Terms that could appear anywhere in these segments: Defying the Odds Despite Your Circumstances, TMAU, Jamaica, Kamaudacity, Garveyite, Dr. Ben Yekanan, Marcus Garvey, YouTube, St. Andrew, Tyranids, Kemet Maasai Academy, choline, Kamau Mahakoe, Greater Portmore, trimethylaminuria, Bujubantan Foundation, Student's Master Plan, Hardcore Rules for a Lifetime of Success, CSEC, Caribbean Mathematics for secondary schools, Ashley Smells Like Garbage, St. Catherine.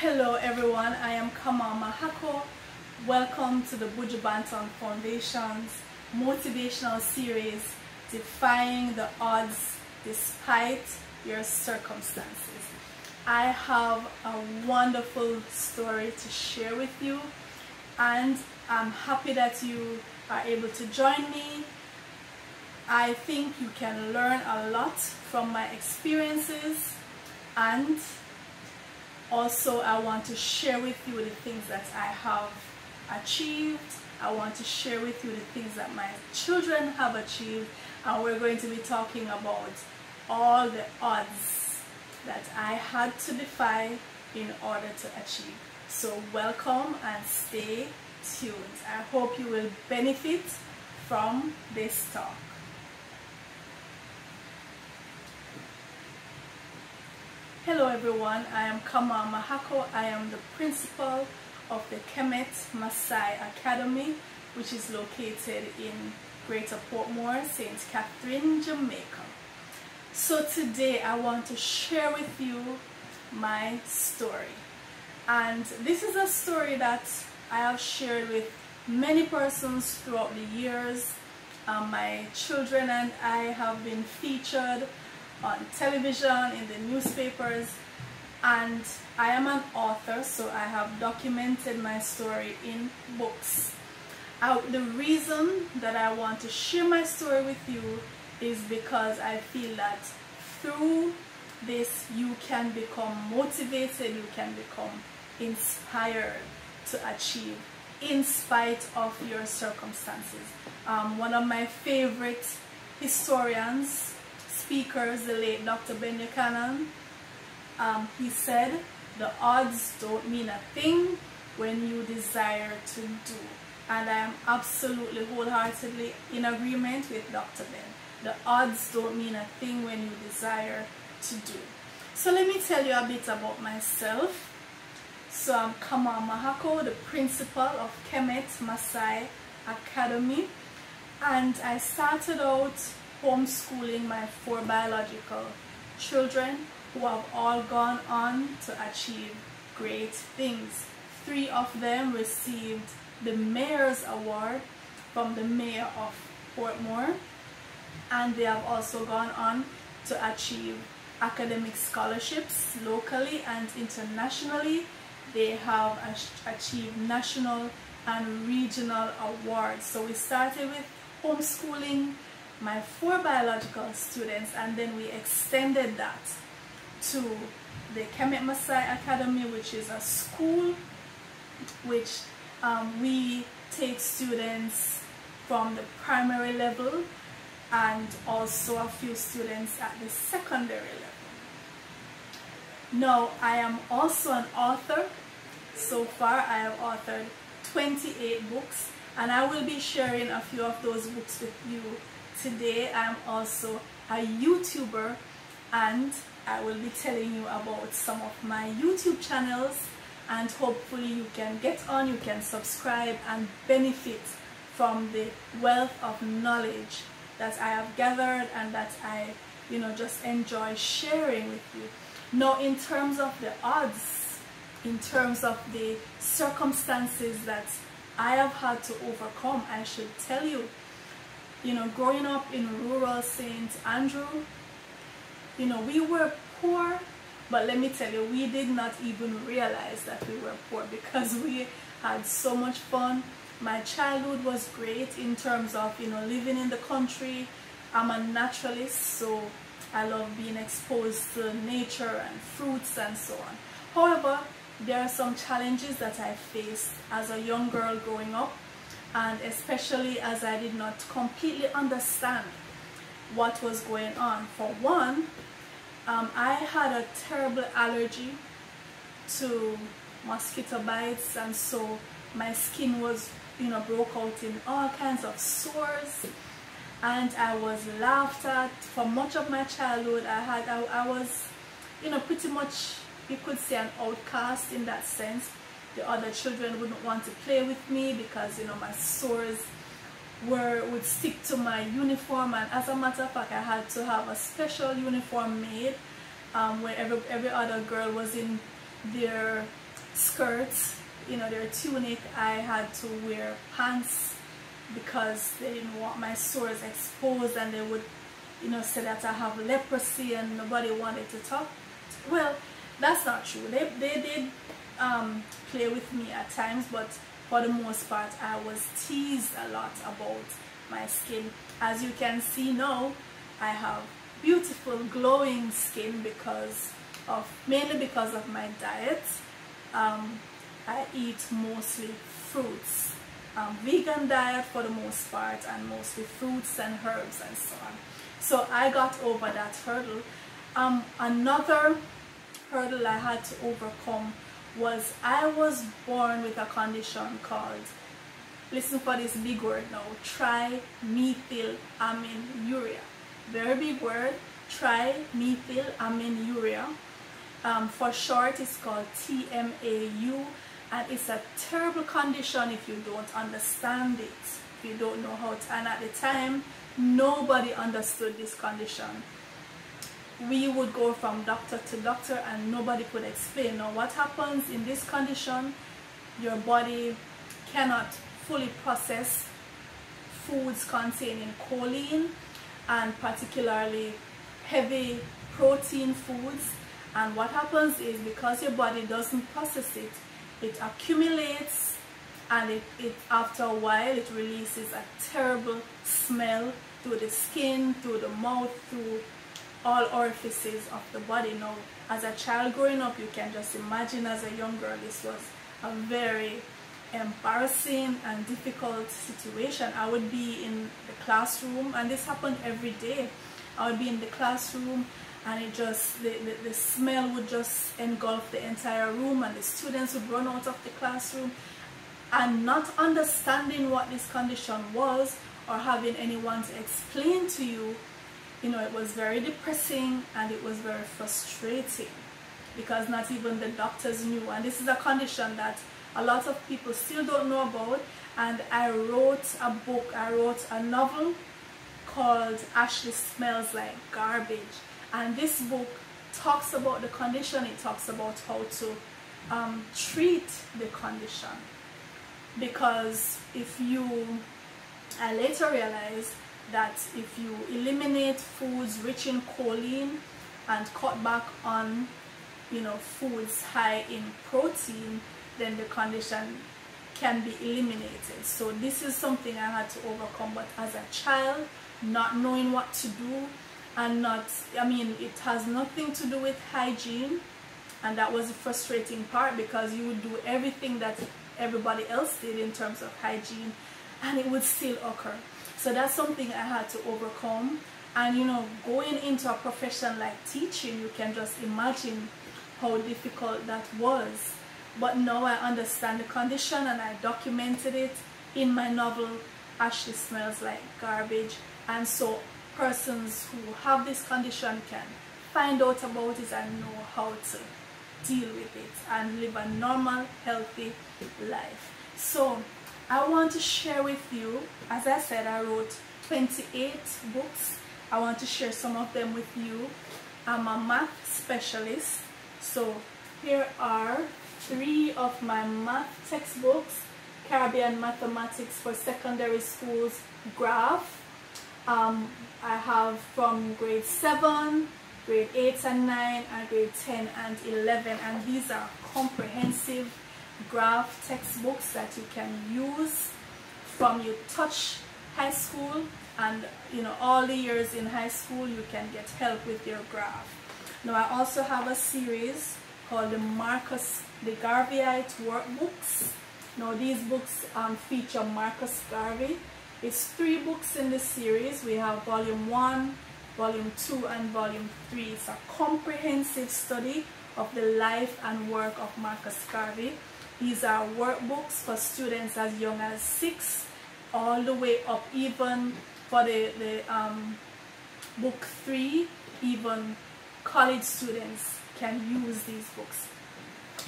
Hello everyone, I am Kamau Mahakoe. Welcome to the Bujubantan Foundation's motivational series, Defying the Odds Despite Your Circumstances. I have a wonderful story to share with you, and I'm happy that you are able to join me. I think you can learn a lot from my experiences, and also I want to share with you the things that I have achieved. I want to share with you the things that my children have achieved, and we're going to be talking about all the odds that I had to defy in order to achieve. So welcome and stay tuned. I hope you will benefit from this talk. Hello everyone, I am Kamau Mahakoe. I am the principal of the Kemet Maasai Academy, which is located in Greater Portmore, St. Catherine, Jamaica. So today I want to share with you my story. And this is a story that I have shared with many persons throughout the years. My children and I have been featured on television, in the newspapers, and I am an author, so I have documented my story in books. The reason that I want to share my story with you is because I feel that through this you can become motivated, you can become inspired to achieve in spite of your circumstances. One of my favorite historians, speakers, the late Dr. Ben Yekanan, he said, "The odds don't mean a thing when you desire to do." And I am absolutely wholeheartedly in agreement with Dr. Ben. The odds don't mean a thing when you desire to do. So let me tell you a bit about myself. So I'm Kamau Mahakoe, the principal of Kemet Maasai Academy, and I started out homeschooling my 4 biological children, who have all gone on to achieve great things. 3 of them received the Mayor's Award from the Mayor of Portmore, and they have also gone on to achieve academic scholarships locally and internationally. They have achieved national and regional awards. So we started with homeschooling my 4 biological students, and then we extended that to the Kemet Maasai Academy, which is a school which we take students from the primary level and also a few students at the secondary level. Now, I am also an author. So far I have authored 28 books, and I will be sharing a few of those books with you today. I'm also a YouTuber, and I will be telling you about some of my YouTube channels, and hopefully you can get on, you can subscribe and benefit from the wealth of knowledge that I have gathered and that I, just enjoy sharing with you. Now, in terms of the odds, in terms of the circumstances that I have had to overcome, I should tell you, growing up in rural St. Andrew, we were poor, but let me tell you, we did not even realize that we were poor because we had so much fun. My childhood was great in terms of, living in the country. I'm a naturalist, so I love being exposed to nature and fruits and so on. However, there are some challenges that I faced as a young girl growing up, and especially as I did not completely understand what was going on. For one, I had a terrible allergy to mosquito bites, and so my skin was, broke out in all kinds of sores, and I was laughed at for much of my childhood. I was, pretty much, you could say, an outcast in that sense. The other children wouldn't want to play with me because, my sores would stick to my uniform. And as a matter of fact, I had to have a special uniform made where every other girl was in their skirts, you know, their tunic. I had to wear pants because they didn't want my sores exposed, and they would, you know, say that I have leprosy and nobody wanted to talk. Well, that's not true. They did play with me at times, but for the most part I was teased a lot about my skin. As you can see now, I have beautiful glowing skin because of, mainly because of my diet. I eat mostly fruits, vegan diet for the most part, and mostly fruits and herbs and so on. So I got over that hurdle. Another hurdle I had to overcome was I was born with a condition called, listen for this big word now, trimethylaminuria. Very big word, trimethylaminuria. For short, it's called TMAU, and it's a terrible condition if you don't understand it, if you don't know how to. And at the time, nobody understood this condition. We would go from doctor to doctor and nobody could explain. Now, what happens in this condition? Your body cannot fully process foods containing choline, and particularly heavy protein foods. And what happens is, because your body doesn't process it, it accumulates, and it after a while it releases a terrible smell through the skin, through the mouth, through all orifices of the body. Now, as a child growing up, you can just imagine, as a young girl, this was a very embarrassing and difficult situation. I would be in the classroom, and this happened every day. I would be in the classroom, and it just, the smell would just engulf the entire room, and the students would run out of the classroom. And not understanding what this condition was, or having anyone to explain to you, you know, it was very depressing, and it was very frustrating because not even the doctors knew. And this is a condition that a lot of people still don't know about. And I wrote a book, I wrote a novel called Ashley Smells Like Garbage. And this book talks about the condition, it talks about how to treat the condition. Because if you, I later realized that if you eliminate foods rich in choline and cut back on, you know, foods high in protein, then the condition can be eliminated. So this is something I had to overcome, but as a child, not knowing what to do, and not, I mean, it has nothing to do with hygiene, and that was the frustrating part, because you would do everything that everybody else did in terms of hygiene, and it would still occur. So that's something I had to overcome. And you know, going into a profession like teaching, you can just imagine how difficult that was. But now I understand the condition, and I documented it in my novel Ashley Smells Like Garbage. And so persons who have this condition can find out about it and know how to deal with it and live a normal, healthy life. So I want to share with you, as I said, I wrote 28 books. I want to share some of them with you. I'm a math specialist, so here are 3 of my math textbooks: Caribbean Mathematics for Secondary Schools, Graph. I have from grade 7, grade 8 and 9, and grade 10 and 11, and these are comprehensive graph textbooks that you can use from your touch high school, and you know, all the years in high school you can get help with your graph. Now, I also have a series called the Marcus the Garveyite workbooks. Now, these books feature Marcus Garvey. It's 3 books in the series. We have volume 1, volume 2, and volume 3. It's a comprehensive study of the life and work of Marcus Garvey. These are workbooks for students as young as 6, all the way up, even for the book 3, even college students can use these books.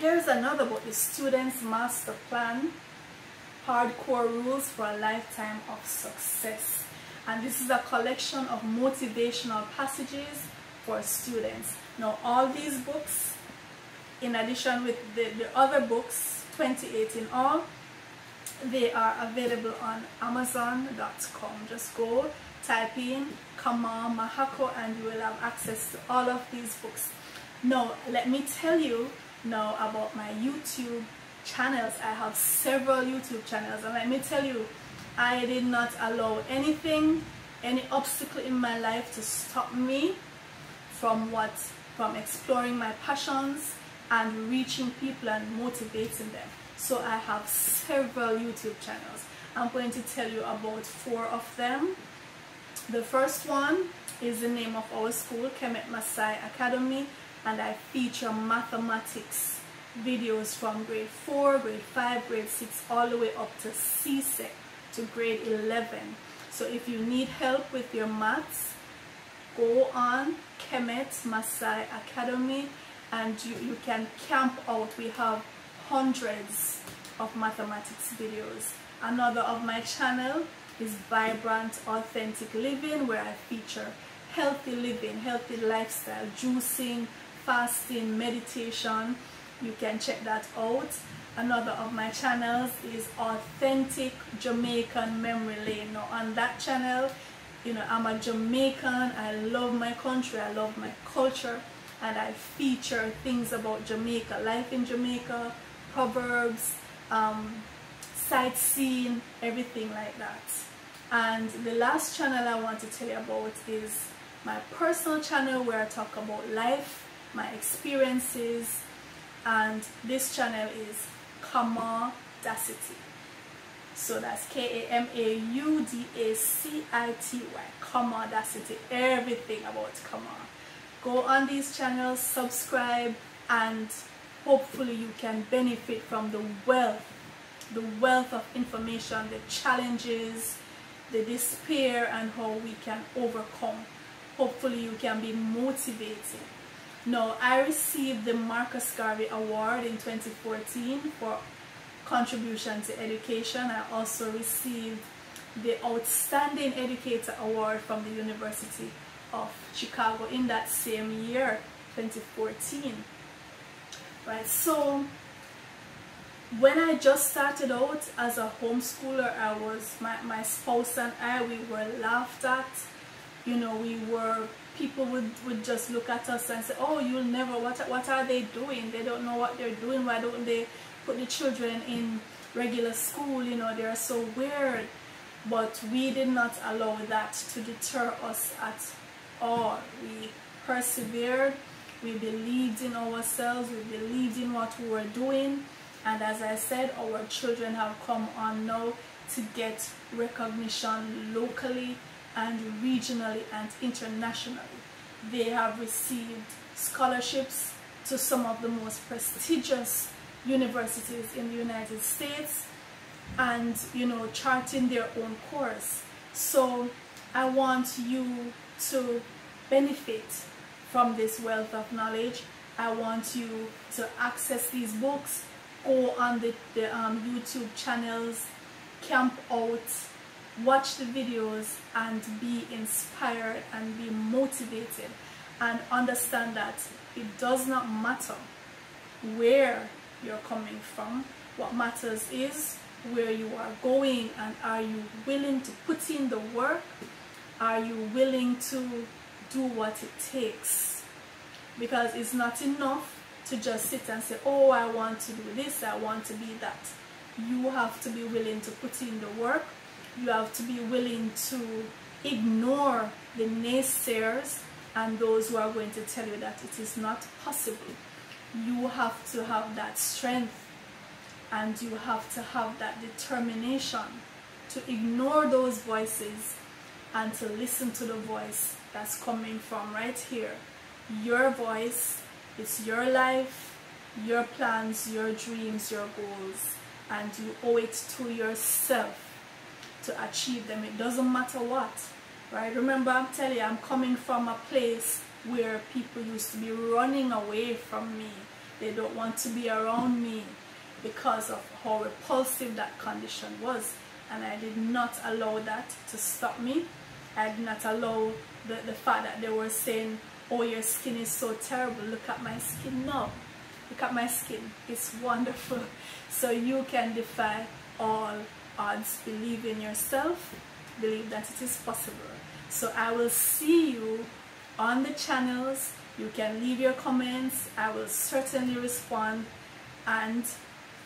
Here's another book, the Student's Master Plan, Hardcore Rules for a Lifetime of Success. And this is a collection of motivational passages for students. Now, all these books in addition with the other books, 28 in all, they are available on Amazon.com. Just go, type in Kamau Mahakoe and you will have access to all of these books. Now, let me tell you now about my YouTube channels. I have several YouTube channels, and let me tell you, I did not allow anything, any obstacle in my life to stop me from exploring my passions and reaching people and motivating them. So I have several YouTube channels. I'm going to tell you about 4 of them. The first one is the name of our school, Kemet Maasai Academy, and I feature mathematics videos from grade 4, grade 5, grade 6, all the way up to CSEC, to grade 11. So if you need help with your maths, go on Kemet Maasai Academy and you can camp out. We have hundreds of mathematics videos. Another of my channel is Vibrant Authentic Living, where I feature healthy living, healthy lifestyle, juicing, fasting, meditation. You can check that out. Another of my channels is Authentic Jamaican Memory Lane. Now on that channel, you know, I'm a Jamaican, I love my country, I love my culture, and I feature things about Jamaica, life in Jamaica, proverbs, sightseeing, everything like that. And the last channel I want to tell you about is my personal channel, where I talk about life, my experiences, and this channel is Kamaudacity. So that's K-A-M-A-U-D-A-C-I-T-Y, Kamaudacity, everything about Kamau. Go on these channels, subscribe, and hopefully you can benefit from the wealth of information, the challenges, the despair, and how we can overcome. Hopefully you can be motivated. Now, I received the Marcus Garvey Award in 2014 for contribution to education. I also received the Outstanding Educator Award from the University of Chicago in that same year, 2014. Right, so when I just started out as a homeschooler, I was, my spouse and I, we were laughed at. You know, we were, people would just look at us and say, oh, you'll never, what are they doing? They don't know what they're doing. Why don't they put the children in regular school? You know, they're so weird. But we did not allow that to deter us at all. We persevered. We believed in ourselves. We believed in what we were doing. And as I said, our children have come on now to get recognition locally and regionally and internationally. They have received scholarships to some of the most prestigious universities in the United States, and you know, charting their own course. So I want you to benefit from this wealth of knowledge. I want you to access these books, go on the YouTube channels, camp out, watch the videos, and be inspired and be motivated, and understand that it does not matter where you're coming from. What matters is where you are going, and are you willing to put in the work? Are you willing to do what it takes? Because it's not enough to just sit and say, oh, I want to do this, I want to be that. You have to be willing to put in the work. You have to be willing to ignore the naysayers and those who are going to tell you that it is not possible. You have to have that strength, and you have to have that determination to ignore those voices and to listen to the voice that's coming from right here. Your voice, it's your life, your plans, your dreams, your goals, and you owe it to yourself to achieve them. It doesn't matter what, right? Remember, I'm telling you, I'm coming from a place where people used to be running away from me. They don't want to be around me because of how repulsive that condition was, and I did not allow that to stop me. I did not allow the fact that they were saying, oh, your skin is so terrible, look at my skin. No, Look at my skin, it's wonderful. So you can defy all odds. Believe in yourself, believe that it is possible. So I will see you on the channels. You can leave your comments, I will certainly respond, and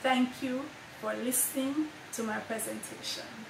thank you for listening to my presentation.